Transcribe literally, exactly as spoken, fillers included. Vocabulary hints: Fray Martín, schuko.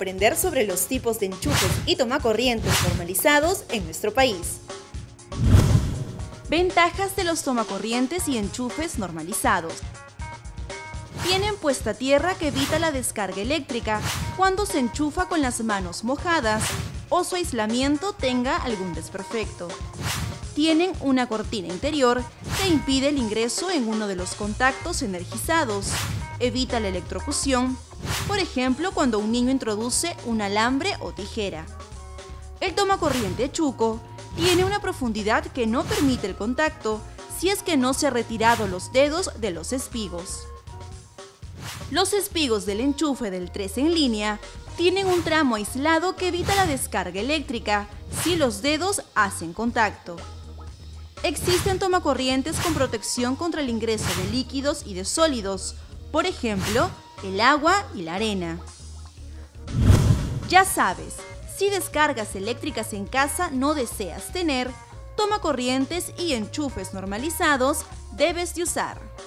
aprender sobre los tipos de enchufes y tomacorrientes normalizados en nuestro país. Ventajas de los tomacorrientes y enchufes normalizados. Tienen puesta tierra que evita la descarga eléctrica cuando se enchufa con las manos mojadas o su aislamiento tenga algún desperfecto. Tienen una cortina interior que impide el ingreso en uno de los contactos energizados. Evita la electrocución, por ejemplo, cuando un niño introduce un alambre o tijera. El tomacorriente schuko tiene una profundidad que no permite el contacto si es que no se ha retirado los dedos de los espigos. Los espigos del enchufe del tres en línea tienen un tramo aislado que evita la descarga eléctrica si los dedos hacen contacto. Existen tomacorrientes con protección contra el ingreso de líquidos y de sólidos, por ejemplo, el agua y la arena. Ya sabes, si descargas eléctricas en casa no deseas tener, tomacorrientes y enchufes normalizados debes de usar.